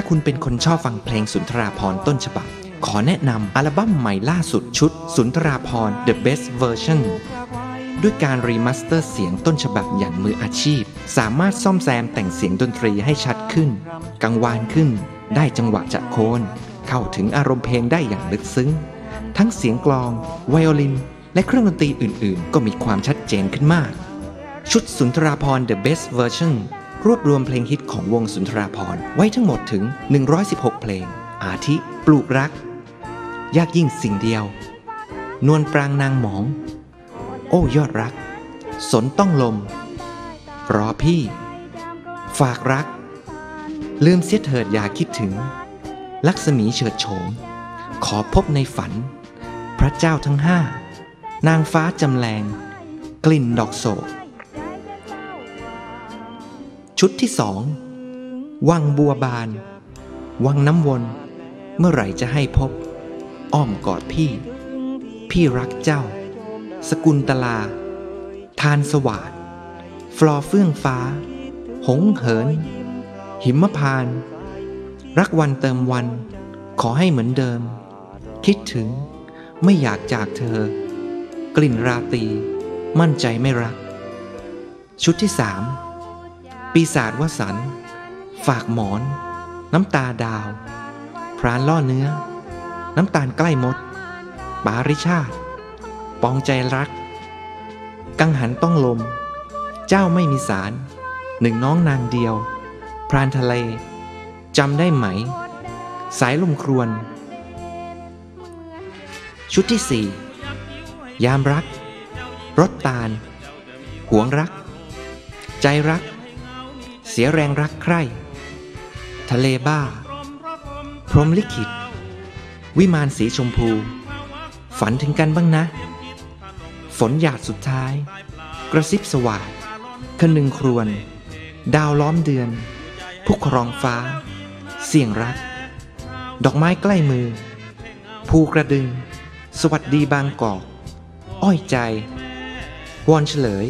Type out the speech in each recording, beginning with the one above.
ถ้าคุณเป็นคนชอบฟังเพลงสุนทราภรณ์ต้นฉบับขอแนะนำอัลบั้มใหม่ล่าสุดชุดสุนทราภรณ์ The Best Version ด้วยการรีมาสเตอร์เสียงต้นฉบับอย่างมืออาชีพสามารถซ่อมแซมแต่งเสียงดนตรีให้ชัดขึ้นกังวานขึ้นได้จังหวะจะโคนเข้าถึงอารมณ์เพลงได้อย่างลึกซึ้งทั้งเสียงกลองไวโอลินและเครื่องดนตรีอื่นๆก็มีความชัดเจนขึ้นมากชุดสุนทราภรณ์ The Best Version รวบรวมเพลงฮิตของวงสุนทราภรณ์ไว้ทั้งหมดถึง116เพลงอาทิปลูกรักยากยิ่งสิ่งเดียวนวลปรางนางหมองโอ้ยอดรักสนต้องลมรอพี่ฝากรักลืมเสียเถิดอย่าคิดถึงลักษมีเฉิดโฉมขอพบในฝันพระเจ้าทั้งห้านางฟ้าจำแรงกลิ่นดอกโศกชุดที่2วังบัวบานวังน้ำวนเมื่อไหร่จะให้พบอ้อมกอดพี่พี่รักเจ้าสกุลตลาทานสวัสดิ์ฟลอเฟื่องฟ้าหงเหินหิมพานต์รักวันเติมวันขอให้เหมือนเดิมคิดถึงไม่อยากจากเธอกลิ่นราตรีมั่นใจไม่รักชุดที่3ปีศาจวสันต์ฝากหมอนน้ำตาดาวพรานล่อเนื้อน้ำตาลใกล้มดปาริชาติปองใจรักกังหันต้องลมเจ้าไม่มีสารหนึ่งน้องนางเดียวพรานทะเลจำได้ไหมสายลมครวนชุดที่4ยามรักรถตาลหวงรักใจรักเสียแรงรักใคร่ทะเลบ้าพรหมลิขิตวิมานสีชมพูฝันถึงกันบ้างนะฝนหยาดสุดท้ายกระซิบสว่างคนึงครวญดาวล้อมเดือนผู้ครองฟ้าเสียงรักดอกไม้ใกล้มือภูกระดึงสวัสดีบางกอกอ้อยใจวอนเฉลย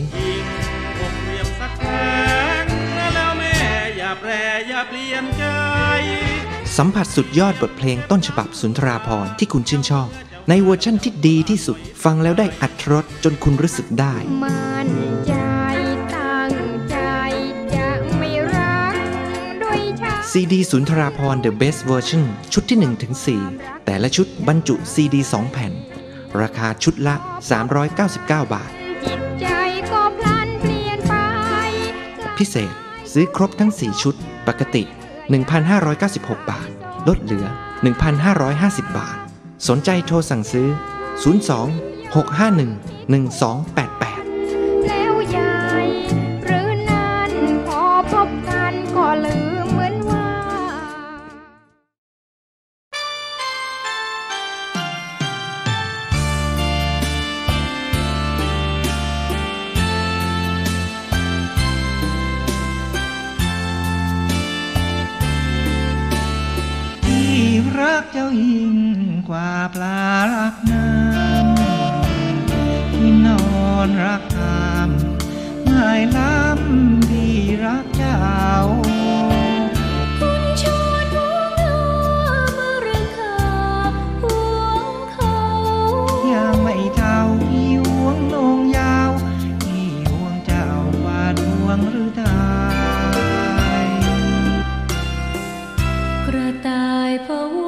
สัมผัสสุดยอดบทเพลงต้นฉบับสุนทราภรณ์ที่คุณชื่นชอบในเวอร์ชั่นที่ดีที่สุดฟังแล้วได้อรรถรสจนคุณรู้สึกได้มันใจตั้งใจจะไม่รักด้วยฉันซีดีสุนทราภรณ์ The Best Version ชุดที่ 1-4 แต่ละชุดบรรจุซีดี2แผ่นราคาชุดละ399บาทพิเศษซื้อครบทั้ง4ชุดปกติ 1,596 บาทลดเหลือ 1,550 บาทสนใจโทรสั่งซื้อ 02-651-1288 แล้วยายหรือนั้นพอพบกันก็ลืมเหมือนว่าที่รักเจ้าหญิงกว่าปลารักน้ำที่นอนรักตามนายล้ำที่รักเจ้าคุณชวนหัวงามมาเรื่องข้าห่วงเขายามไม่เท่าที่ห่วงนงยาวที่ห่วงเจ้าว่าดวงหรือตายกระต่ายพะวง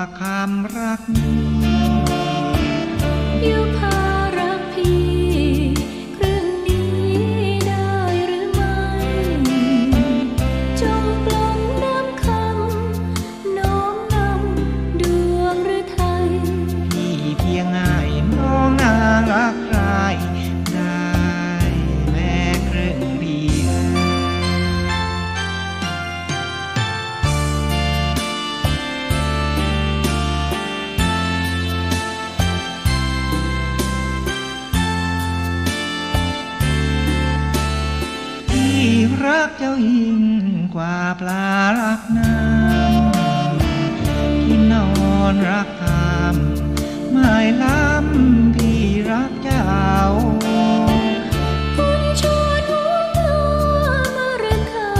ว่าความรักอยู่พารักพี่ครึ่งนี้ได้หรือไม่จงปลงน้ำคำน้อมนำดวงฤทัยที่เพียงง่ายมองหน้ารักใครได้แม้ครึ่งเดียวรักเจ้ายิ่งกว่าปลารักน้ำที่นอนรักทามไม่ล้ำพี่รักเจ้าคุณชวนหัวเงามาเรื่องข้า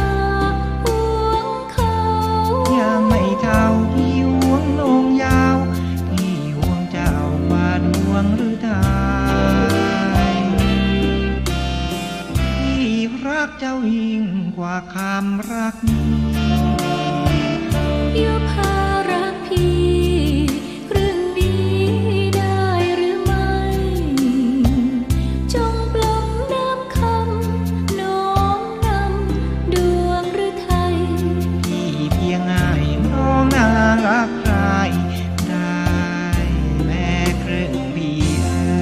ห่วงเขาอย่าไม่เท่าพี่ห่วงนงยาวพี่ห่วงเจ้ากว่าดวงหรือดาวรักเจ้ายิ่งกว่าคำรักอยู่พารักพี่เรื่องนี้ได้หรือไม่จงปลงน้ำคำน้อมนำดวงฤทัยที่เพียงง่ายน้องน่ารักใครได้แม้ครึ่งเดียว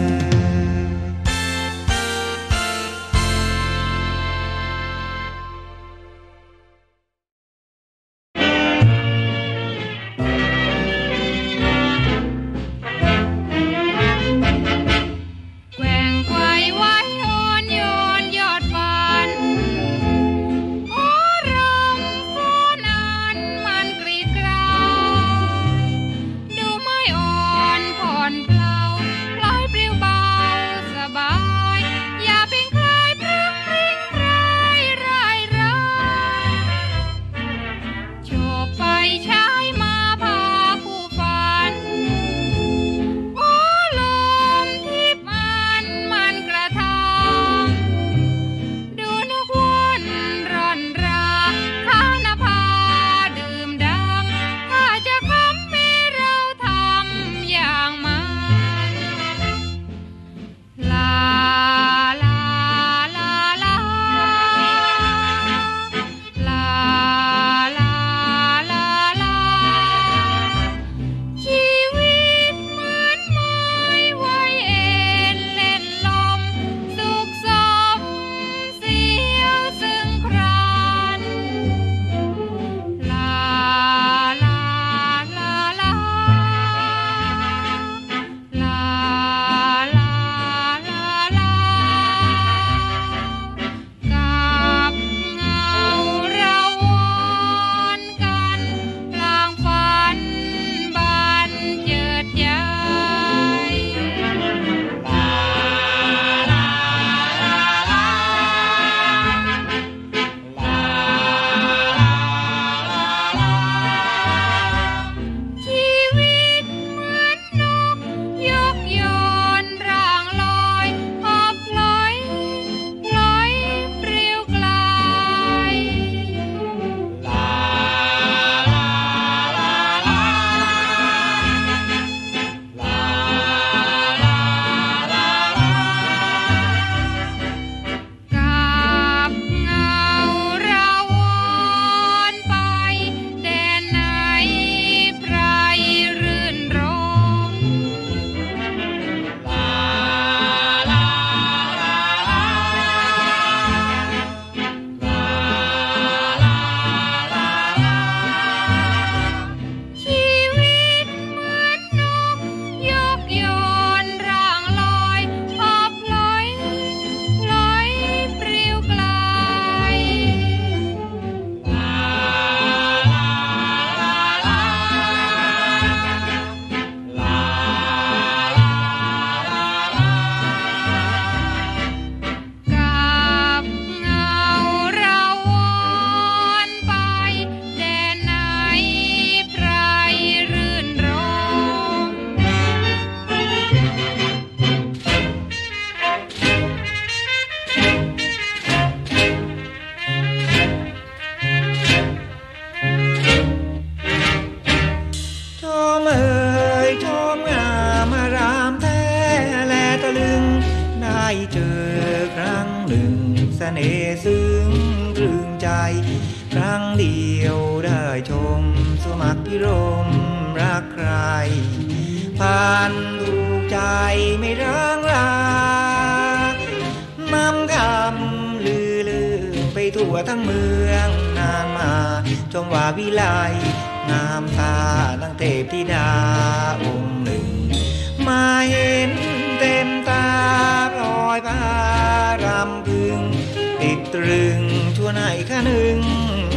อครั้งหนึ่งเสน่ห์ซึ้งตรึงใจครั้งเดียวได้ชมสมัครพิรมรักใครผ่านถูกใจไม่ร้างลานำคำลือไปทั่วทั้งเมืองนางมาชมว่าวิไลงามตาตั้งเทพธิดาองค์หนึ่งมาเห็นเต็มตาลอยพารำพึงติดตรึงชวนให้คนึง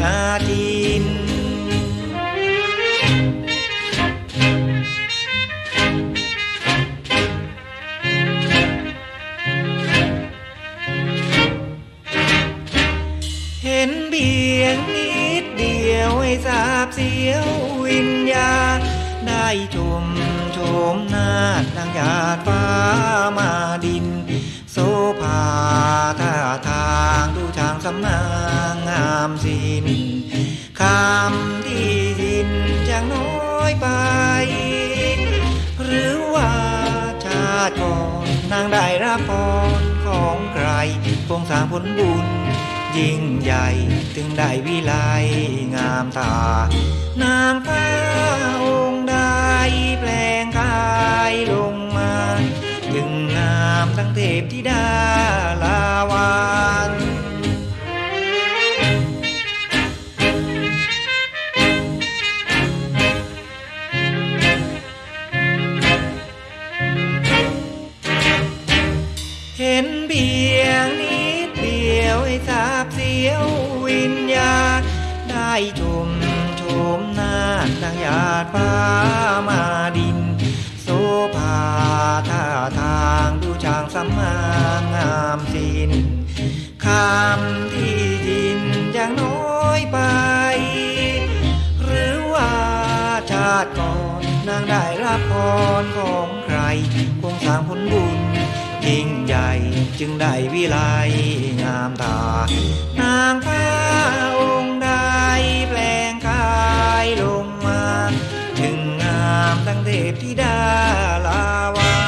อาทินเห็นเบียงนิดเดียวให้สาบเสียววิญญาณได้ชมหน้าดังหยาดฟ้ามาดินโสภาท่าทางดูช่างสำนางงามสิ้นคำที่สิ้นจางน้อยไปหรือว่าชาติก่อนนางได้รับพรของใครคงสร้างผลบุญยิ่งใหญ่ถึงได้วิไลงามตานางฟ้าองค์ใดแปลงกายลงมาดึงงามทั้งเทพธิดาลาวานเห็นเพียงนิดเดียวให้สาบเสียววิญญาณได้ชมหน้าดังหยาดฟ้ามาดินโสภาท่าทางดูช่างสำนางงามสิ้นคำที่ดินอย่างน้อยไปหรือว่าชาติก่อนนางได้รับพรของใครคงสร้างผลบุญยิ่งใหญ่จึงได้วิไลงามตานางฟ้าองค์ใดแปลงกายลงมาถึงงามตั้งเทพธิดาลาวาน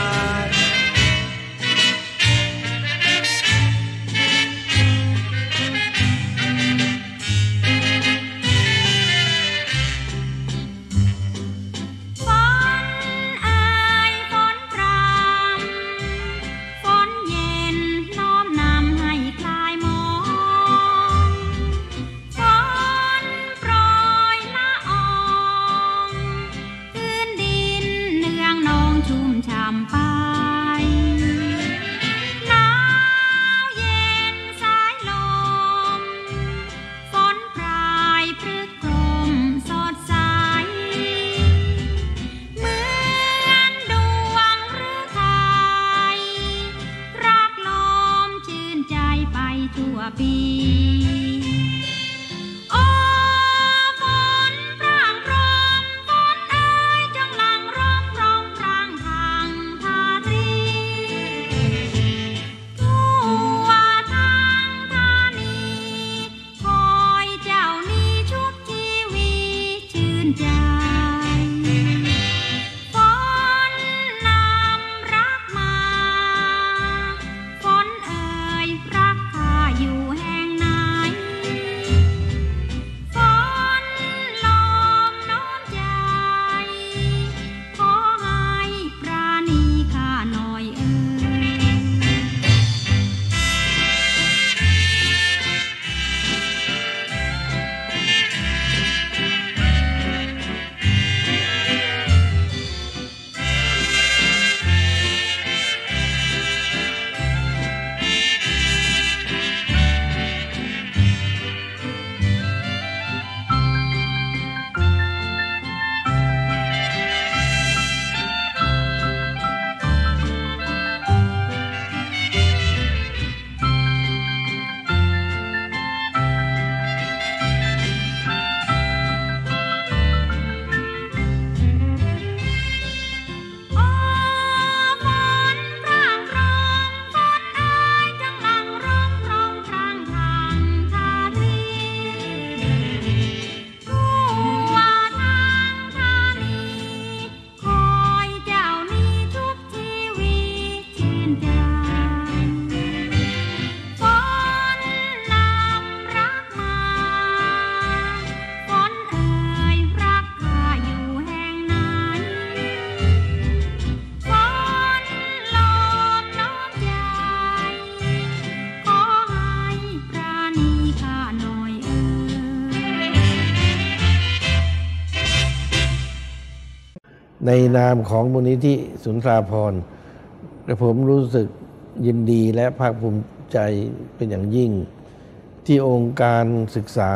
ในนามของมูลนิธิสุนทราภรณ์ผมรู้สึกยินดีและภาคภูมิใจเป็นอย่างยิ่งที่องค์การศึกษา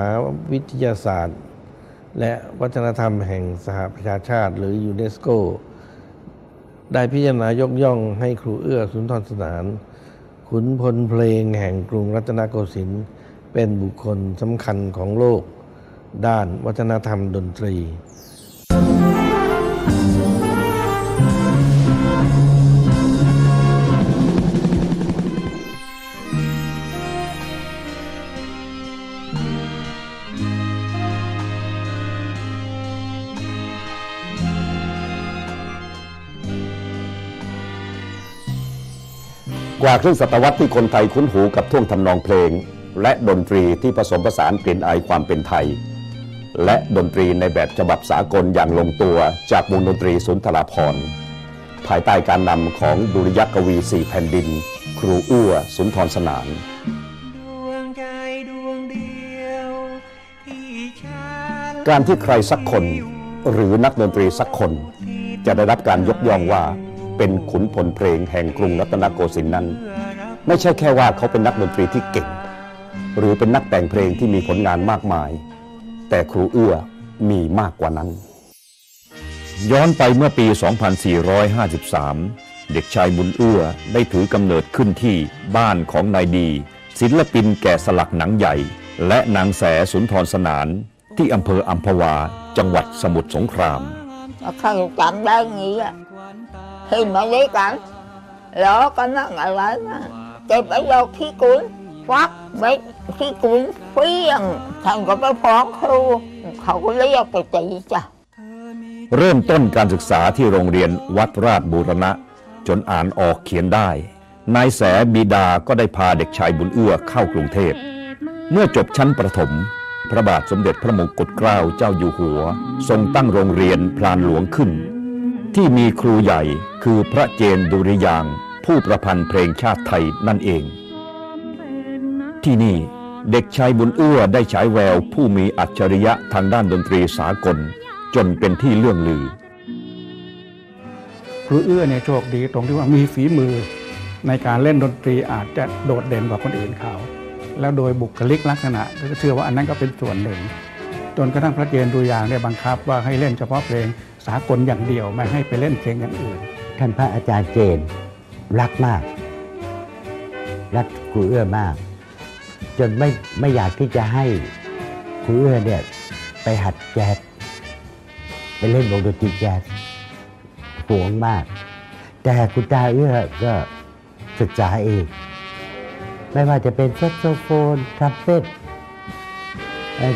วิทยาศาสตร์และวัฒนธรรมแห่งสหประชาชาติหรือยูเนสโกได้พิจารณายกย่องให้ครูเอื้อสุนทรสนานขุนพลเพลงแห่งกรุงรัตนโกสินทร์เป็นบุคคลสำคัญของโลกด้านวัฒนธรรมดนตรีกว่าครึ่งศตวรรษที่คนไทยคุ้นหูกับท่วงทำนองเพลงและดนตรีที่ผสมผสานกลิ่นอายความเป็นไทยและดนตรีในแบบฉบับสากลอย่างลงตัวจากวงดนตรีสุนทราภรณ์ภายใต้การนำของดุริยกวีสี่แผ่นดินครูเอื้อสุนทรสนานการที่ใครสักคนหรือนักดนตรีสักคนจะได้รับการยกย่องว่าเป็นขุนพลเพลงแห่งกรุงรัตนโกสินทร์นั้นไม่ใช่แค่ว่าเขาเป็นนักดนตรีที่เก่งหรือเป็นนักแต่งเพลงที่มีผลงานมากมายแต่ครูเอื้อมีมากกว่านั้นย้อนไปเมื่อปี 2453 เด็กชายบุญเอื้อได้ถือกำเนิดขึ้นที่บ้านของนายดีศิลปินแกะสลักหนังใหญ่และนางแสสุนทรสนานที่อำเภออัมพวาจังหวัดสมุทรสงครามข้าวตังได้เงี้ยที่มาเล็กกันแล้วก็นั่งอะไรนะเก็บไอ้เราขี้กุ้นฟักไว้ขี้กุ้นเฟี้ยงท่านก็ไปฟ้องครูเขาก็เรียกไปตีจ้ะเริ่มต้นการศึกษาที่โรงเรียนวัดราชบูรณะจนอ่านออกเขียนได้นายแสบิดาก็ได้พาเด็กชายบุญเอื้อเข้ากรุงเทพเมื่อจบชั้นประถมพระบาทสมเด็จพระมงกุฎเกล้าเจ้าอยู่หัวทรงตั้งโรงเรียนพลานหลวงขึ้นที่มีครูใหญ่คือพระเจนดุริยางค์ผู้ประพันธ์เพลงชาติไทยนั่นเองที่นี่เด็กชายบุญเอื้อได้ฉายแววผู้มีอัจฉริยะทางด้านดนตรีสากลจนเป็นที่เลื่องลือครูเอื้อเนี่ยโชคดีตรงที่ว่ามีฝีมือในการเล่นดนตรีอาจจะโดดเด่นกว่าคนอื่นเขาแล้วโดยบุคลิกลักษณะก็เชื่อว่าอันนั้นก็เป็นส่วนหนึ่งจนกระทั่งพระเจนดุริยางค์ได้บังคับว่าให้เล่นเฉพาะเพลงสากลอย่างเดียวไม่ให้ไปเล่นเพลงอย่างอื่นท่านพระอาจารย์เจนรักมากรักครูเอื้อมากจนไม่อยากที่จะให้ครูเอื้อเนี่ยไปหัดแจ๊สไปเล่นวงดนตรีแจ๊สหวงมากแต่คุณตาเอื้อก็ศึกษาเองไม่ว่าจะเป็นแซกโซโฟนทรัมเป็ต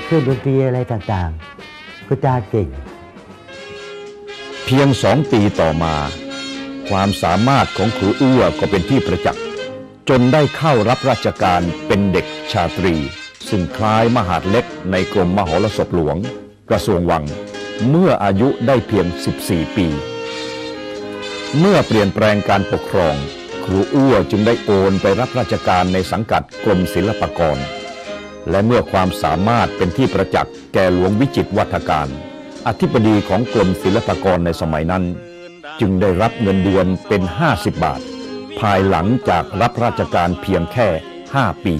เครื่องดนตรีอะไรต่างๆคุณตาเก่งเพียง2 ปีต่อมาความสามารถของครูเอื้อก็เป็นที่ประจักษ์จนได้เข้ารับราชการเป็นเด็กชาตรีซึ่งคล้ายมหาดเล็กในกรมมหรสพหลวงกระทรวงวังเมื่ออายุได้เพียง14 ปีเมื่อเปลี่ยนแปลงการปกครองครูเอื้อจึงได้โอนไปรับราชการในสังกัดกรมศิลปากรและเมื่อความสามารถเป็นที่ประจักษ์แก่หลวงวิจิตรวัฒการอธิบดีของกรมศิลปากรในสมัยนั้นจึงได้รับเงินเดือนเป็น50 บาทภายหลังจากรับราชการเพียงแค่5 ปี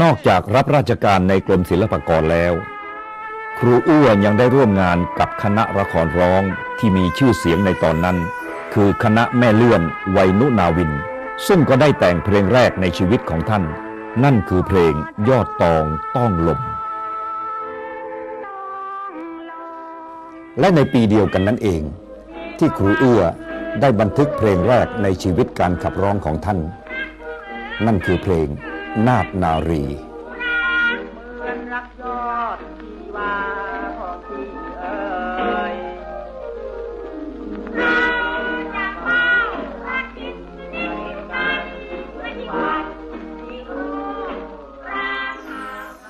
นอกจากรับราชการในกรมศิลปากรแล้วครูเอื้อยังได้ร่วมงานกับคณะละครร้องที่มีชื่อเสียงในตอนนั้นคือคณะแม่เลื่อนไวยนุนาวินซึ่งก็ได้แต่งเพลงแรกในชีวิตของท่านนั่นคือเพลงยอดตองต้องลมและในปีเดียวกันนั้นเองที่ครูเอื้อได้บันทึกเพลงแรกในชีวิตการขับร้องของท่านนั่นคือเพลงนาฏนารี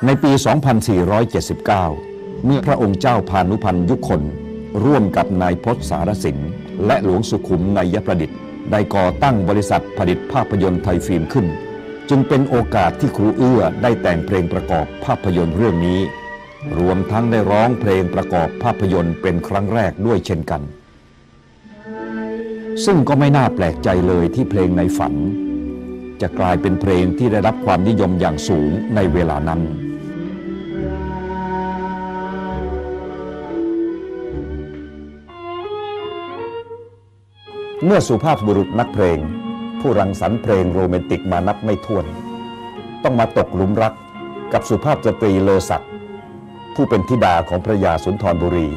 ในปี 2479เมื่อพระองค์เจ้าพานุพันธ์ยุคลร่วมกับนายพจน์สารสินและหลวงสุขุมนัยประดิษฐ์ได้ก่อตั้งบริษัทผลิตภาพยนตร์ไทยฟิล์มขึ้นจึงเป็นโอกาสที่ครูเอื้อได้แต่งเพลงประกอบภาพยนตร์เรื่องนี้รวมทั้งได้ร้องเพลงประกอบภาพยนตร์เป็นครั้งแรกด้วยเช่นกัน ซึ่งก็ไม่น่าแปลกใจเลยที่เพลงในฝันจะกลายเป็นเพลงที่ได้รับความนิยมอย่างสูงในเวลานั้นเมื่อสุภาพบุรุษนักเพลงผู้รังสรรค์เพลงโรแมนติกมานับไม่ถ้วนต้องมาตกหลุมรักกับสุภาพสตรีเลอศักดิ์ผู้เป็นธิดาของพระยาสุนทรบุรี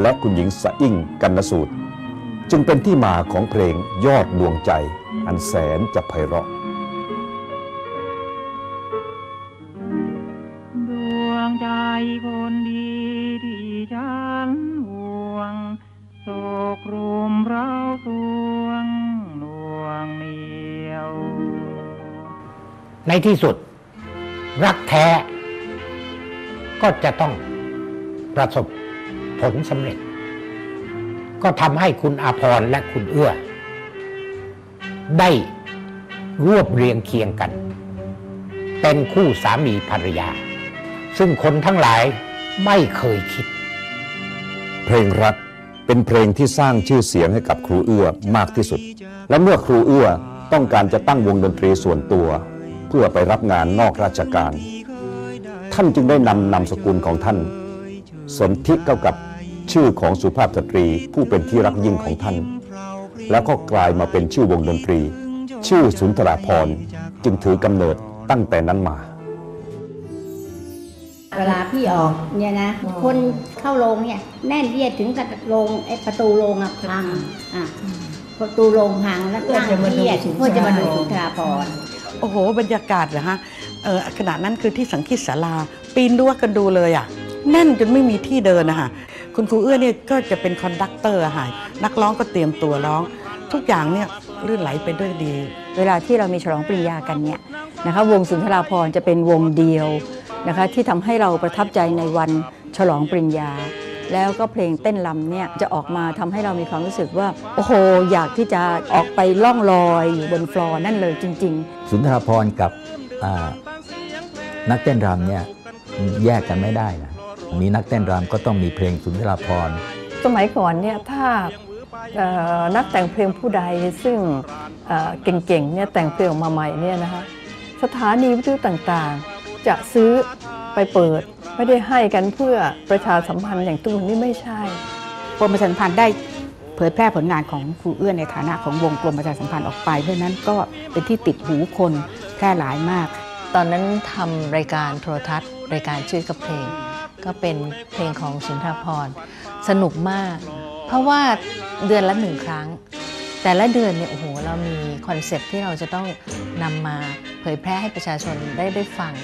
และคุณหญิงสะอิ่งกรรณสูตรจึงเป็นที่มาของเพลงยอดดวงใจอันแสนจะไพเราะดวงใจคนดีที่ฉันห่วงโศกรุมเร้าสวงหน่วงเหนียวในที่สุดรักแท้ก็จะต้องประสบผลสำเร็จก็ทำให้คุณอาภรณ์และคุณเอื้อได้รวบเรียงเคียงกันเป็นคู่สามีภรรยาซึ่งคนทั้งหลายไม่เคยคิดเพลงรักเป็นเพลงที่สร้างชื่อเสียงให้กับครูเอื้อมากที่สุดและเมื่อครูเอื้อต้องการจะตั้งวงดนตรีส่วนตัวเพื่อไปรับงานนอกราชการท่านจึงได้นำนามสกุลของท่านสนธิเข้ากับชื่อของสุภาพสตรีผู้เป็นที่รักยิ่งของท่านแล้วก็กลายมาเป็นชื่อวงดนตรีชื่อสุนทราภรณ์จึงถือกำเนิดตั้งแต่นั้นมาเวลาพี่ออกเนี่ยนะคนเข้าโรงเนี่ยแน่นเยียดถึงกับโรงประตูโรงพังประตูโรงพังแล้วนั่งเยียดเพื่อจะมาดูสุนทราภรณ์โอ้โหบรรยากาศเหรอฮะขณะนั้นคือที่สังคีศาลาปีนรั้วกันดูเลยอ่ะแน่นจนไม่มีที่เดินนะคะคุณครูเอื้อเนี่ยก็จะเป็นคอนดักเตอร์ค่ะนักร้องก็เตรียมตัวร้องทุกอย่างเนี่ยลื่นไหลไปด้วยดีเวลาที่เรามีฉลองปริญญากันเนี่ยนะคะวงสุนทราภรณ์จะเป็นวงเดียวนะคะที่ทำให้เราประทับใจในวันฉลองปริญญาแล้วก็เพลงเต้นรำเนี่ยจะออกมาทำให้เรามีความรู้สึกว่าโอ้โหอยากที่จะออกไปล่องลอยอยู่บนฟลอร์นั่นเลยจริงๆสุนทราภรณ์กับนักเต้นรำเนี่ยแยกกันไม่ได้นะมีนักเต้นรำก็ต้องมีเพลงสุนทราภรณ์สมัยก่อนเนี่ยถ้านักแต่งเพลงผู้ใดซึ่งเก่งๆเนี่ยแต่งเพลงออกมาใหม่เนี่ยนะคะสถานีวิทยุต่างๆจะซื้อไปเปิดไม่ได้ให้กันเพื่อประชาสัมพันธ์อย่างตุ้มนี่ไม่ใช่กรมประชาสัมพันธ์ได้เผยแพร่ผลงานของครูเอื้อในฐานะของวงกรมประชาสัมพันธ์ออกไปเพราะนั้นก็เป็นที่ติดหูคนแพร่หลายมากตอนนั้นทำรายการโทรทัศน์รายการชื่อกับเพลงก็เป็นเพลงของสุนทราภรณ์สนุกมากเพราะว่าเดือนละหนึ่งครั้งแต่ละเดือนเนี่ยโอ้โหเรามีคอนเซปต์ที่เราจะต้องนำมาเผยแพร่ให้ประชาชนได้ฟัง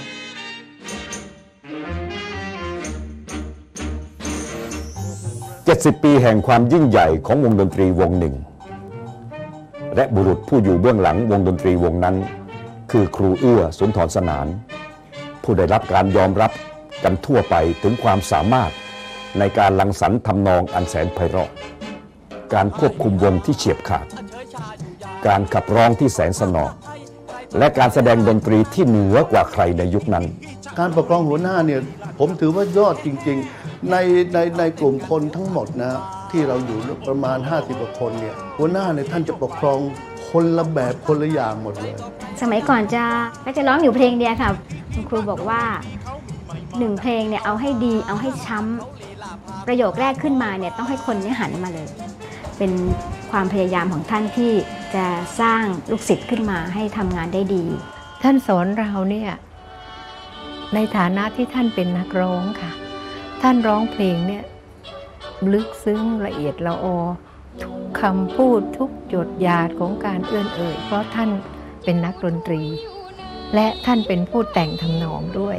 70ปีแห่งความยิ่งใหญ่ของวงดนตรีวงหนึ่งและบุรุษผู้อยู่เบื้องหลังวงดนตรีวงนั้นคือครูเอื้อสุนทรสนานผู้ได้รับการยอมรับกันทั่วไปถึงความสามารถในการรังสรรค์ทำนองอันแสนไพเราะการควบคุมวงที่เฉียบขาดการขับร้องที่แสนสนอและการแสดงดนตรีที่เหนือกว่าใครในยุคนั้นการประกองหัวหน้าเนี่ยผมถือว่ายอดจริงๆในกลุ่มคนทั้งหมดนะที่เราอยู่ประมาณ50กว่าคนเนี่ยหัวหน้าเนี่ยท่านจะปกครองคนละแบบคนละอย่างหมดเลยสมัยก่อนจะร้องอยู่เพลงเดียวค่ะคุณครูบอกว่าหนึ่งเพลงเนี่ยเอาให้ดีเอาให้ช้ำประโยคแรกขึ้นมาเนี่ยต้องให้คนเนี่ยหันมาเลยเป็นความพยายามของท่านที่จะสร้างลูกศิษย์ขึ้นมาให้ทำงานได้ดีท่านสอนเราเนี่ยในฐานะที่ท่านเป็นนักร้องค่ะท่านร้องเพลงเนี่ยลึกซึ้งละเอียดละออทุกคำพูดทุกหยดหยาดของการเอื้อนเอ่ยเพราะท่านเป็นนักดนตรีและท่านเป็นผู้แต่งทำนองด้วย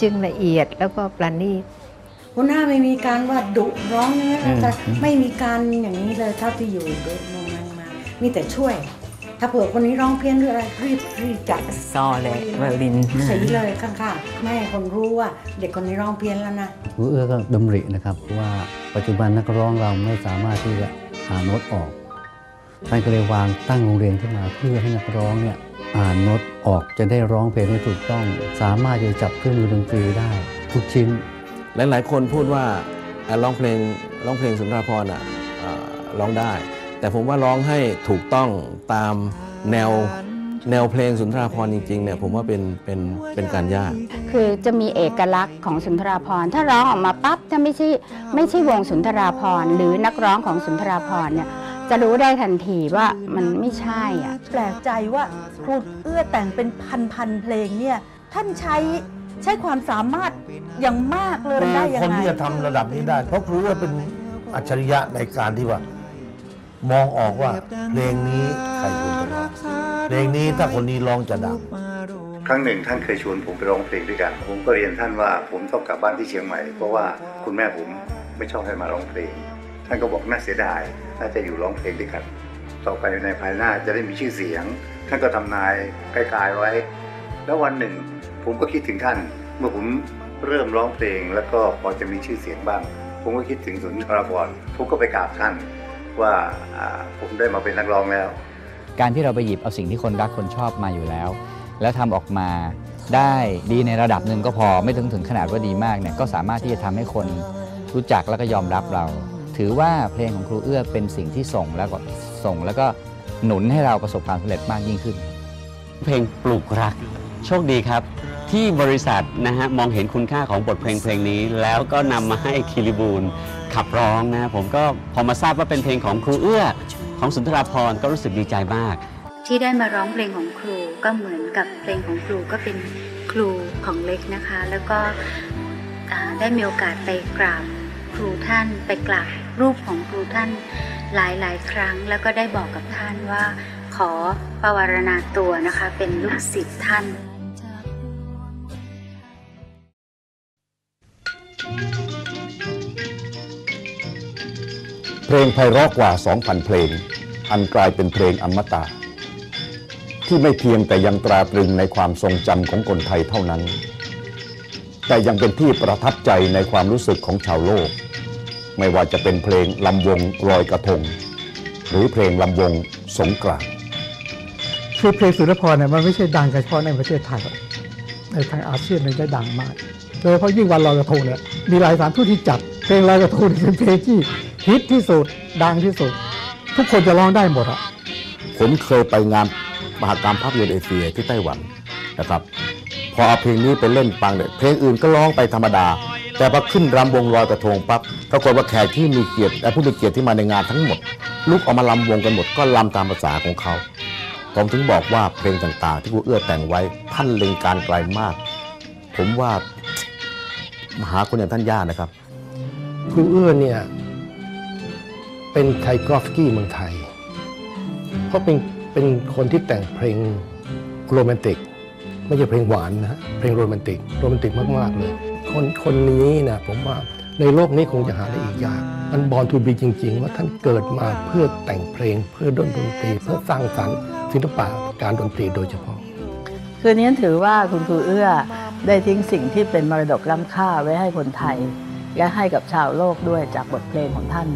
จึงละเอียดแล้วก็ประณีตหัวหน้าไม่มีการว่าดุร้องนะแต่ไม่มีการอย่างนี้เลยเท่าที่อยู่ดูมองมันมามีแต่ช่วยถ้าเผื่อคนนี้ร้องเพี้ยนหรืออะไรรีบจัดซอเลยไวโอลินใส่เลยข้างๆไม่ให้คนรู้ว่าเด็กคนนี้ร้องเพี้ยนแล้วนะครูเอื้อก็ดำรินะครับว่าปัจจุบันนักร้องเราไม่สามารถที่จะหาโน้ตออกท่านก็เลยวางตั้งโรงเรียนขึ้นมาเพื่อให้นักร้องเนี่ยอ่านโน้ตออกจะได้ร้องเพลงได้ถูกต้องสามารถจะจับเครื่องมือดนตรีได้ทุกชิ้นหลายคนพูดว่าร้องเพลงสุนทราภรณ์ร้องได้ แต่ผมว่าร้องให้ถูกต้องตามแนวเพลงสุนทราภรณ์จริงๆเนี่ยผมว่าเป็นการยากคือจะมีเอกลักษณ์ของสุนทราภรณ์ถ้าร้องออกมาปั๊บถ้าไม่ใช่วงสุนทราภรณ์หรือนักร้องของสุนทราภรณ์เนี่ยจะรู้ได้ทันทีว่ามันไม่ใช่อ่ะแปลกใจว่าครูเอื้อแต่งเป็นพันเพลงเนี่ยท่านใช้ความสามารถอย่างมากเลยได้ยังไงคนที่จะทำระดับนี้ได้เพราะครูเอื้อเป็นอัจฉริยะในการที่ว่ามองออกว่าเพลงนี้ใครควรจะร้องเพลงนี้ถ้าคนนี้ร้องจะดังครั้งหนึ่งท่านเคยชวนผมไปร้องเพลงด้วยกันผมก็เรียนท่านว่าผมต้องกลับบ้านที่เชียงใหม่เพราะว่าคุณแม่ผมไม่ชอบให้มาร้องเพลงท่านก็บอกน่าเสียดายน่าจะอยู่ร้องเพลงด้วยกันต่อไปในภายหน้าจะได้มีชื่อเสียงท่านก็ทำนายใกล้ๆไว้แล้ววันหนึ่งผมก็คิดถึงท่านเมื่อผมเริ่มร้องเพลงแล้วก็พอจะมีชื่อเสียงบ้างผมก็คิดถึงสุนทราภรณ์ผมก็ไปกราบท่านว่าผมได้มาเป็นนักร้องแล้วการที่เราไปหยิบเอาสิ่งที่คนรักคนชอบมาอยู่แล้วแล้วทำออกมาได้ดีในระดับหนึ่งก็พอไม่ถึงขนาดว่าดีมากเนี่ยก็สามารถที่จะทำให้คนรู้จักแล้วก็ยอมรับเราถือว่าเพลงของครูเอื้อเป็นสิ่งที่ส่งแล้วก็หนุนให้เราประสบความสำเร็จมากยิ่งขึ้นเพลงปลูกรักโชคดีครับที่บริษัทนะฮะมองเห็นคุณค่าของบทเพลงนี้แล้วก็นำมาให้คิริบูลขับร้องนะผมก็พอมาทราบว่าเป็นเพลงของครูเอื้อของสุนทราภรณ์ก็รู้สึกดีใจมากที่ได้มาร้องเพลงของครูก็เหมือนกับเพลงของครูก็เป็นครูของเล็กนะคะแล้วก็ได้มีโอกาสไปกราบครูท่านไปกราบรูปของครูท่านหลายๆครั้งแล้วก็ได้บอกกับท่านว่าขอปวารณาตัวนะคะเป็นลูกศิษย์ท่านเพลงไพเราะกว่า 2,000 เพลงอันกลายเป็นเพลงอมตะที่ไม่เพียงแต่ยังตราตรึงในความทรงจำของคนไทยเท่านั้นแต่ยังเป็นที่ประทับใจในความรู้สึกของชาวโลกไม่ว่าจะเป็นเพลงลำวงลอยกระทงหรือเพลงลำวงสงกรานต์คือเพลงสุนทราภรณ์เนี่ยมันไม่ใช่ดังเฉพาะในประเทศไทยในทางอาเซียนมันจะดังมากโดยเฉพาะยิ่งวันลอยกระทงเนี่ยมีหลายสถานทูตที่จัดเพลงลอยกระทงเป็นเพลงที่ฮิตที่สุดดังที่สุดทุกคนจะร้องได้หมดอ่ะผมเคยไปงานมหกรรมภาพยนตร์เอเชียที่ไต้หวันนะครับพอเอาเพลงนี้ไปเล่นฟังเนี่ยเพลงอื่นก็ร้องไปธรรมดาแต่พอขึ้นรำวงลอยกระทงปั๊บปรากฏว่าแขกที่มีเกียรติและผู้มีเกียรติที่มาในงานทั้งหมดลุกออกมาลำวงกันหมดก็ลำตามภาษาของเขาผมถึงบอกว่าเพลงต่างๆที่ครูเอื้อแต่งไว้ท่านเล็งการไกลมากผมว่าหาคนอย่างท่านยากนะครับครูเอื้อเนี่ยเป็นไทยกอฟกี้เมืองไทยเพราะเป็นคนที่แต่งเพลงโรแมนติกไม่ใช่เพลงหวานนะเพลงโรแมนติกมากๆเลยคนนี้นะผมว่าในโลกนี้คงจะหาได้อีกยากมันบอร์นทูบีจริงๆว่าท่านเกิดมาเพื่อแต่งเพลงเพื่อดนตรีเพื่อสร้างสรรค์ศิลปะการดนตรีโดยเฉพาะคืนนี้ถือว่าคุณครูเอื้อได้ทิ้งสิ่งที่เป็นมรดกล้ำค่าไว้ให้คนไทยและให้กับชาวโลกด้วยจากบทเพลงของท่าน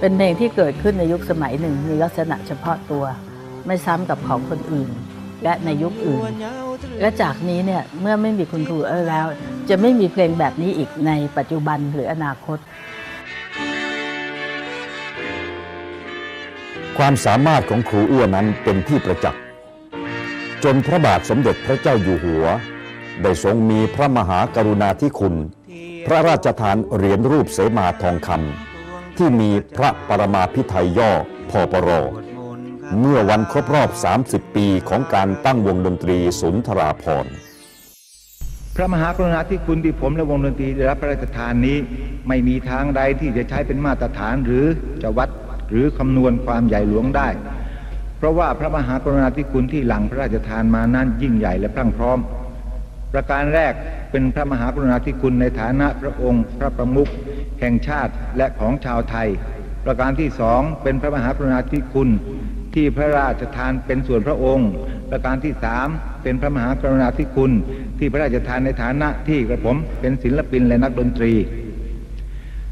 เป็นเพลงที่เกิดขึ้นในยุคสมัยหนึ่งมีลักษณะเฉพาะตัวไม่ซ้ำกับของคนอื่นและในยุคอื่นและจากนี้เนี่ยเมื่อไม่มีคุณครูเอื้อแล้วจะไม่มีเพลงแบบนี้อีกในปัจจุบันหรืออนาคตความสามารถของครูเอื้อนั้นเป็นที่ประจักษ์จนพระบาทสมเด็จพระเจ้าอยู่หัวได้ทรงมีพระมหากรุณาธิคุณพระราชทานเหรียญรูปเสมาทองคำที่มีพระปรมาภิไธยย่อพปรเมื่อวันครบรอบ30ปีของการตั้งวงดนตรีสุนทราภรณ์พระมหากรุณาธิคุณที่ผมและวงดนตรีได้รับพระราชทานนี้ไม่มีทางใดที่จะใช้เป็นมาตรฐานหรือจะวัดหรือคำนวณความใหญ่หลวงได้เพราะว่าพระมหากรุณาธิคุณที่หลังพระราชทานมานั้นยิ่งใหญ่และพรั่งพร้อมประการแรกเป็นพระมหากรุณาธิคุณในฐานะพระองค์พระประมุขแห่งชาติและของชาวไทยประการที่สองเป็นพระมหากรุณาธิคุณที่พระราชทานเป็นส่วนพระองค์ประการที่สามเป็นพระมหากรุณาธิคุณที่พระราชทานในฐานะที่กระผมเป็นศิลปินและนักดนตรี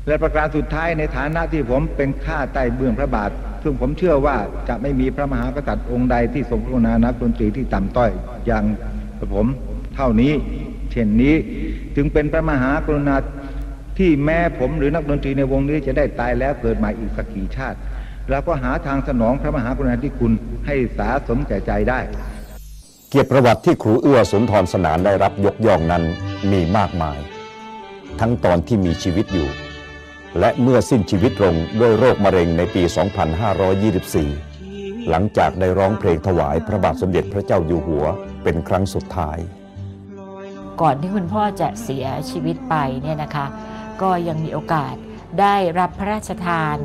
และประการสุดท้ายในฐานะที่ผมเป็นข้าใต้เบื้องพระบาทซึ่งผมเชื่อว่าจะไม่มีพระมหากษัตริย์องค์ใดที่ทรงกรุณานักดนตรีที่ต่ำต้อยอย่างกระผมเท่านี้เช่นนี้จึงเป็นพระมหากรุณาที่แม้ผมหรือนักดนตรีในวงนี้จะได้ตายแล้วเกิดใหม่อีกสักกี่ชาติ เราก็หาทางสนองพระมหากรุณาธิคุณให้สาสมแก่ใจได้เกียรติประวัติที่ครูเอื้อสุนทรสนานได้รับยกย่องนั้นมีมากมายทั้งตอนที่มีชีวิตอยู่และเมื่อสิ้นชีวิตลงด้วยโรคมะเร็งในปี 2524 หลังจากได้ร้องเพลงถวายพระบาทสมเด็จพระเจ้าอยู่หัวเป็นครั้งสุดท้ายก่อนที่คุณพ่อจะเสียชีวิตไปเนี่ยนะคะก็ยังมีโอกาสได้รับพระราชทาน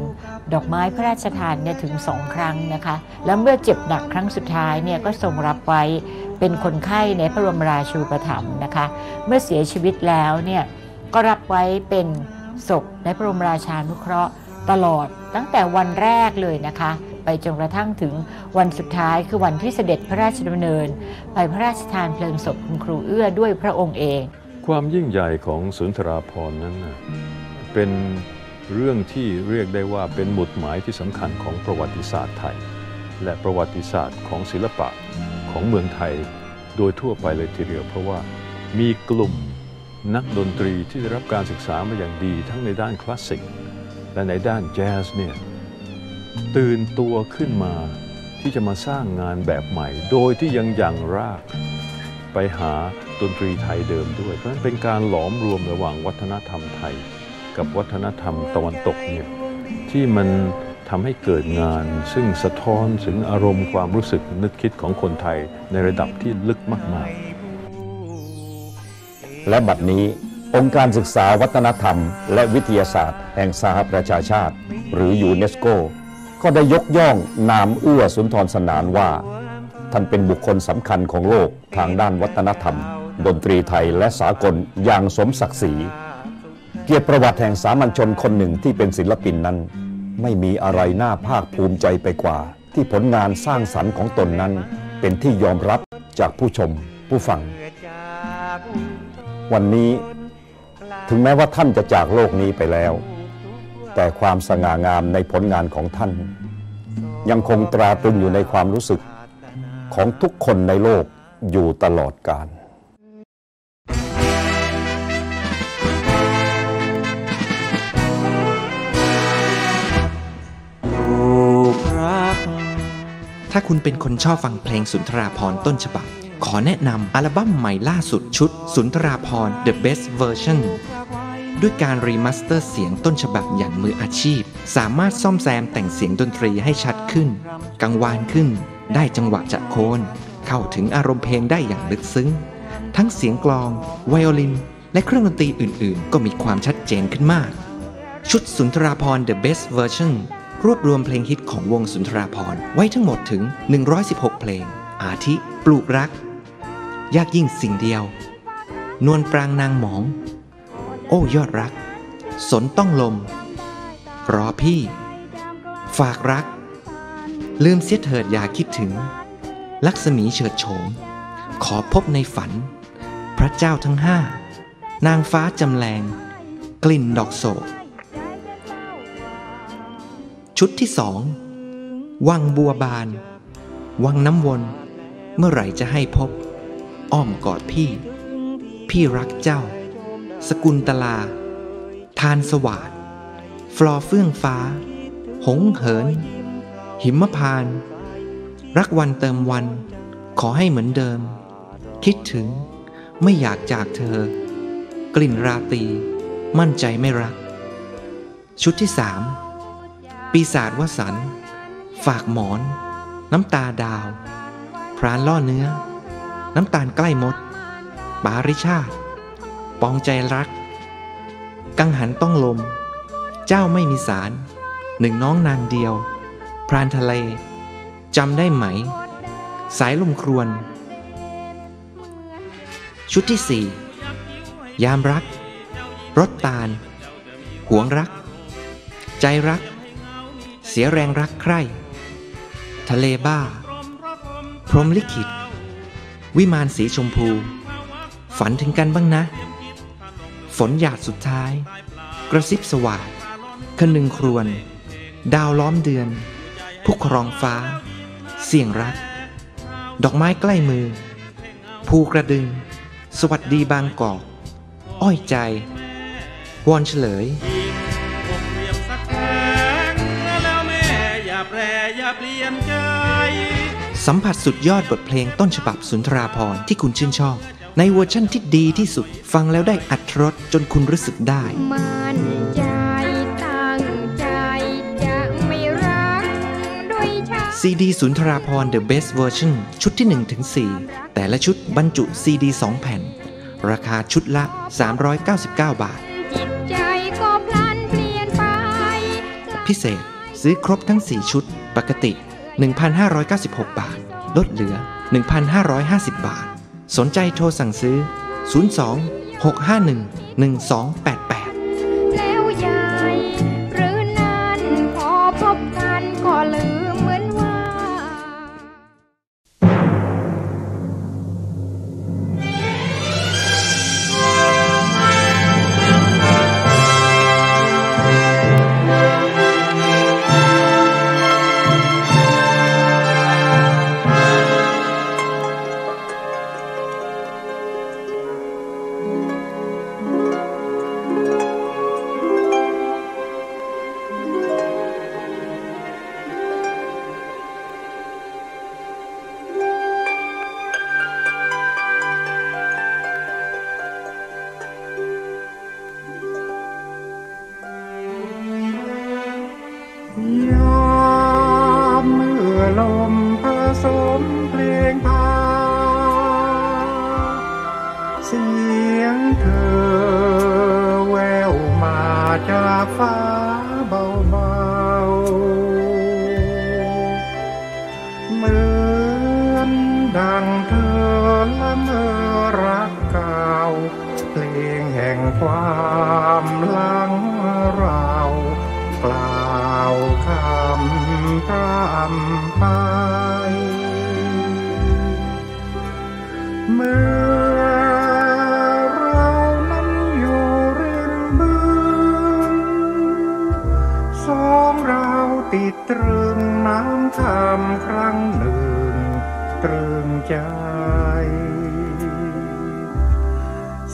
ดอกไม้พระราชทานเนี่ยถึง2 ครั้งนะคะและเมื่อเจ็บหนักครั้งสุดท้ายเนี่ยก็ทรงรับไว้เป็นคนไข้ในพระบรมราชูปถัมภ์นะคะเมื่อเสียชีวิตแล้วเนี่ยก็รับไว้เป็นศพในพระบรมราชานุเคราะห์ตลอดตั้งแต่วันแรกเลยนะคะไปจนกระทั่งถึงวันสุดท้ายคือวันที่เสด็จพระราชดำเนินไปพระราชทานเพลิงศพคุณครูเอื้อด้วยพระองค์เองความยิ่งใหญ่ของสุนทราภรณ์นั้นเป็นเรื่องที่เรียกได้ว่าเป็นหมุดหมายที่สำคัญของประวัติศาสตร์ไทยและประวัติศาสตร์ของศิลปะของเมืองไทยโดยทั่วไปเลยทีเดียวเพราะว่ามีกลุ่มนักดนตรีที่ได้รับการศึกษามาอย่างดีทั้งในด้านคลาสสิกและในด้านแจ๊สเนี่ยตื่นตัวขึ้นมาที่จะมาสร้างงานแบบใหม่โดยที่ยังอย่างรากไปหาดนตรีไทยเดิมด้วยเพราะฉะนั้นเป็นการหลอมรวมระหว่างวัฒนธรรมไทยกับวัฒนธรรมตะวันตกเนี่ยที่มันทำให้เกิดงานซึ่งสะท้อนถึงอารมณ์ความรู้สึกนึกคิดของคนไทยในระดับที่ลึกมากๆและบัดนี้องค์การศึกษาวัฒนธรรมและวิทยาศาสตร์แห่งสหประชาชาติหรือยูเนสโกก็ได้ยกย่องนามเอื้อสุนทรสนานว่าท่านเป็นบุคคลสำคัญของโลกทางด้านวัฒนธรรมดนตรีไทยและสากลอย่างสมศักดิ์ศรีเกียรติประวัติแห่งสามัญชนคนหนึ่งที่เป็นศิลปินนั้นไม่มีอะไรน่าภาคภูมิใจไปกว่าที่ผลงานสร้างสรรค์ของตนนั้นเป็นที่ยอมรับจากผู้ชมผู้ฟังวันนี้ถึงแม้ว่าท่านจะจากโลกนี้ไปแล้วแต่ความสง่างามในผลงานของท่านยังคงตราตรึงอยู่ในความรู้สึกของทุกคนในโลกอยู่ตลอดกาลถ้าคุณเป็นคนชอบฟังเพลงสุนทราภรณ์ต้นฉบับขอแนะนำอัลบั้มใหม่ล่าสุดชุดสุนทราภรณ์ The Best Version ด้วยการรีมาสเตอร์เสียงต้นฉบับอย่างมืออาชีพสามารถซ่อมแซมแต่งเสียงดนตรีให้ชัดขึ้นกังวานขึ้นได้จังหวะจะโคนเข้าถึงอารมณ์เพลงได้อย่างลึกซึ้งทั้งเสียงกลองไวโอลินและเครื่องดนตรีอื่นๆก็มีความชัดเจนขึ้นมากชุดสุนทราภรณ์ The Best Versionรวบรวมเพลงฮิตของวงสุนทราภรณ์ไว้ทั้งหมดถึง116เพลงอาทิปลูกรักยากยิ่งสิ่งเดียวนวลปรางนางหมองโอ้ยอดรักสนต้องลมรอพี่ฝากรักลืมเสียเถิดอย่าคิดถึงลักษมีเฉิดโฉมขอพบในฝันพระเจ้าทั้งห้านางฟ้าจำแรงกลิ่นดอกโศกชุดที่2วังบัวบานวังน้ำวนเมื่อไหร่จะให้พบอ้อมกอดพี่พี่รักเจ้าสกุลตลาทานสวัสดิ์ฟลอเฟื่องฟ้าหงเหินหิมพานต์รักวันเติมวันขอให้เหมือนเดิมคิดถึงไม่อยากจากเธอกลิ่นราตรีมั่นใจไม่รักชุดที่3ปีศาจวสันต์ฝากหมอนน้ำตาดาวพรานล่อเนื้อน้ำตาลใกล้มดปาริชาติปองใจรักกังหันต้องลมเจ้าไม่มีสารหนึ่งน้องนางเดียวพรานทะเลจำได้ไหมสายลมครวนชุดที่4ยามรักรสตาลหวงรักใจรักเสียแรงรักใคร่ทะเลบ้าพรหมลิขิตวิมานสีชมพูฝันถึงกันบ้างนะฝนหยาดสุดท้ายกระซิบสวาดคนึงครวญดาวล้อมเดือนผู้ครองฟ้าเสียงรักดอกไม้ใกล้มือภูกระดึงสวัสดีบางกอกอ้อยใจวอนเฉลย เปลี่ยนใจสัมผัสสุดยอดบทเพลงต้นฉบับสุนทราภรณ์ที่คุณชื่นชอบในเวอร์ชั่นที่ดีที่สุดฟังแล้วได้อรรถรสจนคุณรู้สึกได้มันใจตั้งใจจะไม่รักด้วยฉันซีดีสุนทราภรณ์ The Best Version ชุดที่ 1-4 แต่ละชุดบรรจุซีดี2แผ่นราคาชุดละ399 บาทพิเศษซื้อครบทั้ง4ชุดปกติ 1,596 บาทลดเหลือ 1,550 บาทสนใจโทรสั่งซื้อ 02-651-1288 แล้วยายหรือนั้นพอพบกันก็ลืมเหมือนว่า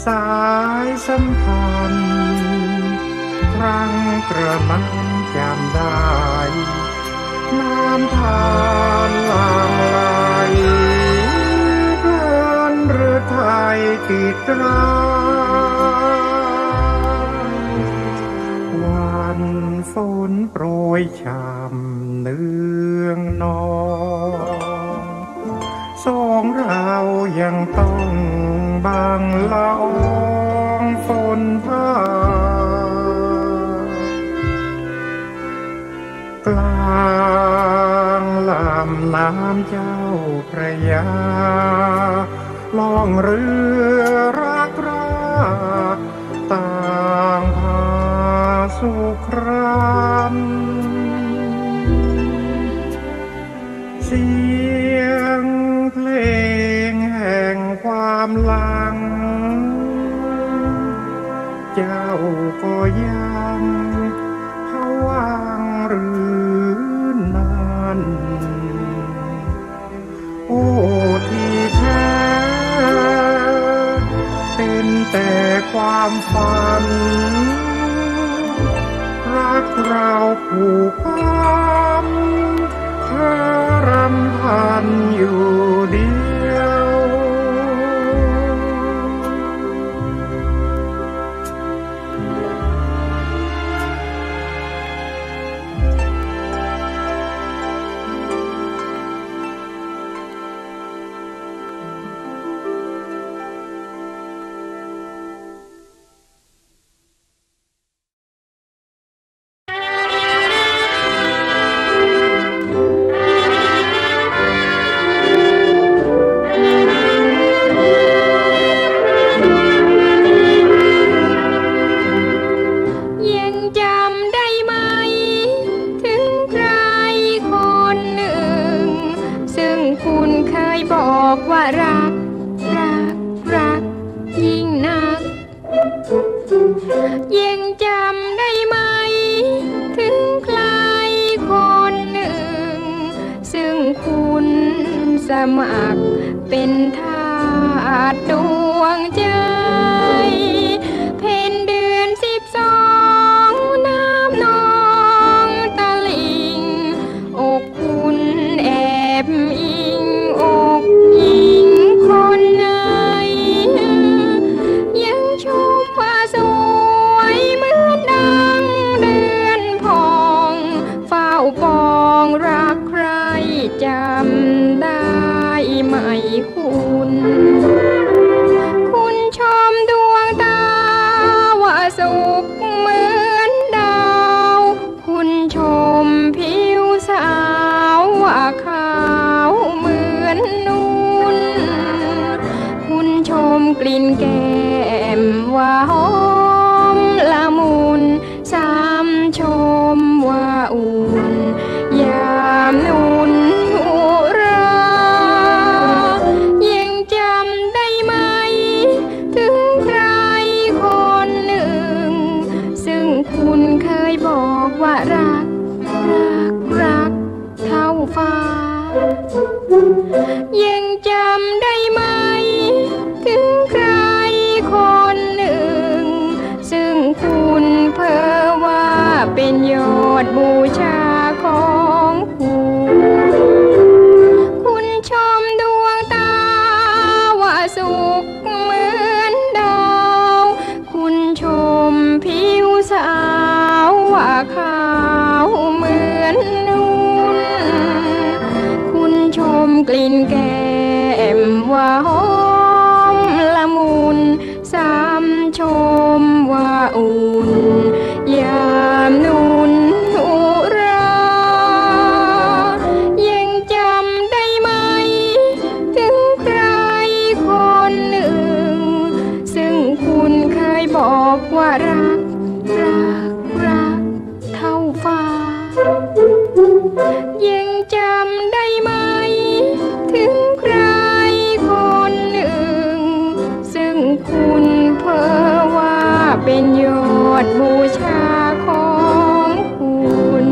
สายสัมพันธ์ครั้งกระนั้นจำได้น้ำทานหลั่งไหลเดินเรือไทยติดรักวันฝนโปรยช่ำเนืองนองสองเรายังต้องบางละอองฝนพากลางลำน้ำเจ้าพระยาล่องเรือรักราต่างพาสุครามเสียงเพลงแห่งความหลังเจ้าก็ยังผวาหรือนั้นโอ้ที่แท้เป็นแต่ความฝันรักเราผูกพันเธอรำพันอยู่เดียว กลิ่นแก้มว่าหอมละมุนซ้ำชมว่าอุ่นยามนุ่นอุรายังจำได้ไหมถึงใครคนหนึ่งซึ่งคุณเคยบอกว่ารักรักเท่าฟ้ายังจำได้ไหมถึงใครคนหนึ่งซึ่งคุณเพ้อว่าเป็นยอดบูชาของคุณชมดวงตาว่าสุขเหมือนดาวคุณชมผิวสาวว่าขาวเหมือนนุ่นคุณชมกลิ่นแก้มว่าหอมละมุนซ้ำชมว่าอุ่นยามนุ่นอุรายังจำได้ไหมถึงใครคนหนึ่งซึ่งคุณเคยบอกว่ารักเท่าฟ้ายังจำได้ไหมถึงใครคนหนึ่งซึ่งคุณเพ้อว่าเป็นยอดบูชาของคุณ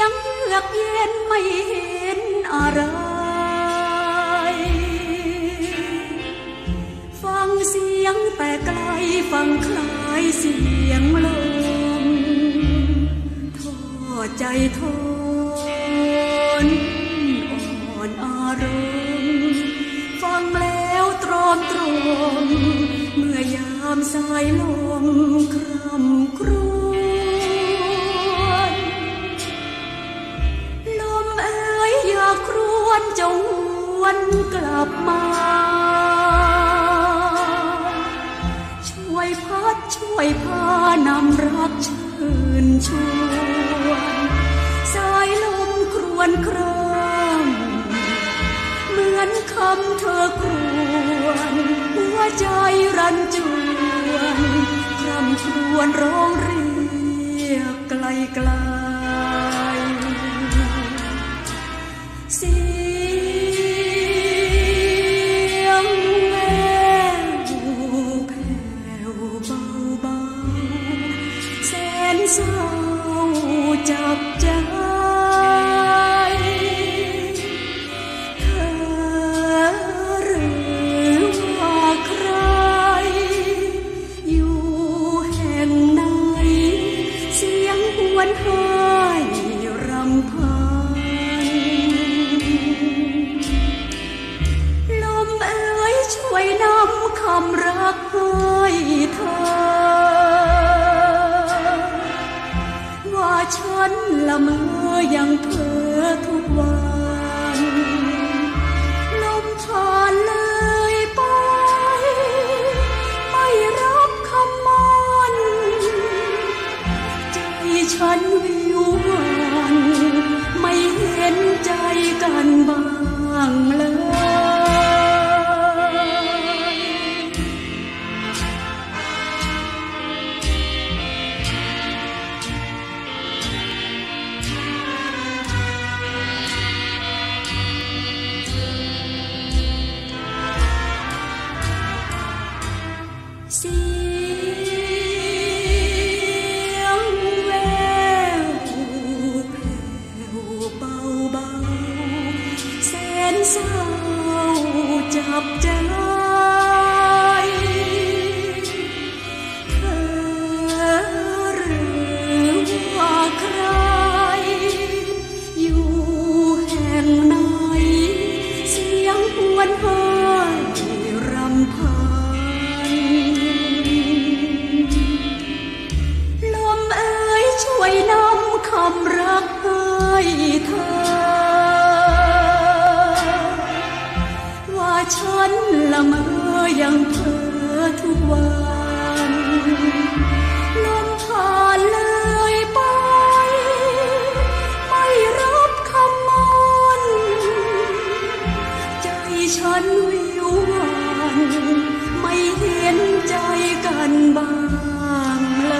ยงเยือกเย็นไม่เห็นอะไรฟังเสียงแต่ไกลฟังคล้ายเสียงลมท้อใจทนอ่อนอารมณ์ฟังแล้วตรอมตรมเมื่อยามสายลมคร่ำครวญครวญจะหวนกลับมาช่วยพัดช่วยพานำรักชื่นชวนสายลมครวญครางเหมือนคำเธอครวญหัวใจรันจวนคร่ำครวญร้องเรียกไกลไกลเสียงแววแผ่วเบาเบาแสนเศร้าจับใจเธอหรือว่าใครอยู่แห่งไหนเสียงหวนหายรำพันช่วยนำคำรักให้เธอว่าฉันละเมอยังเพ้อทุกวันลมผ่านเลยไปไม่รับคำมันใจฉันวิวหวั่นไม่เห็นใจกันบ้างเลยเสียงแววแผ่วเบาเบาแสนเศร้าจับใจเธอหรือว่าใครอยู่แห่งไหนเสียงหวนหายรำพันช่วยนำคำรักให้เธอว่าฉันละเมอยังเพ้อทุกวันลมผ่านเลยไปไม่รับคำมันใจฉันวิวหวั่นไม่เห็นใจกันบ้างเล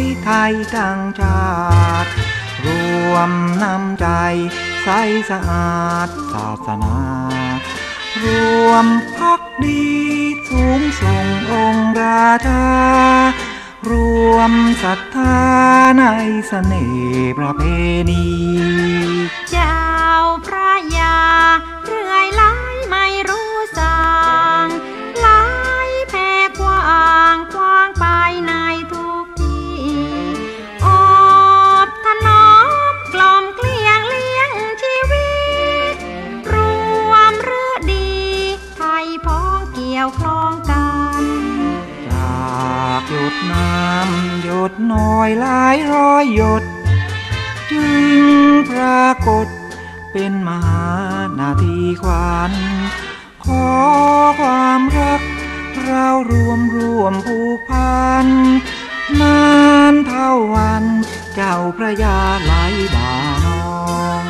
ยไทยทั้งชาติรวมน้ำใจใสสะอาดศาสนารวมภักดีสูงส่งองค์ราชารวมศรัทธาในเสน่ห์ประเพณีเจ้าพระยาเรื่อยไหลไม่รู้สางไหลแผ่กว้างกว้างไปในทุกจากหยดน้ำ ำหยดน้อยหลายร้อยหยดจึงปรากฏเป็นมหานาทีขวัญขอความรักเรารวมผูกพันนานเท่าวันเจ้าพระยาไหลบ่านอง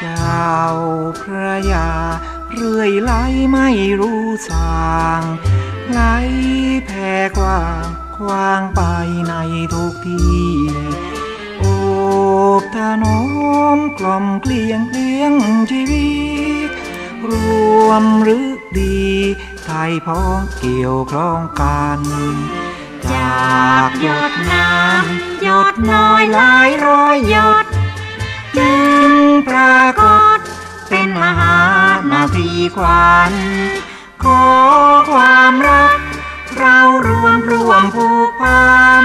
เจ้าพระยาเรื่อยไหลไม่รู้ทางไหลแผ่กว้างกว้างไปในทุกที่โอบถนอมกล่อมเกลี้ยงชีวิตรวมฤดีไทยพ้องเกี่ยวคล้องกันจากหยดน้ำหยดน้อยหลายร้อยหยดจึงปรากฏเป็นมหานาทีขวัญขอความรักเรารวมผูกพัน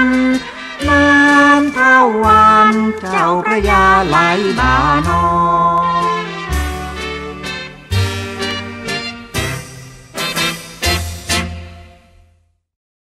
นานเท่าวันเจ้าพระยาไหลบ่านอง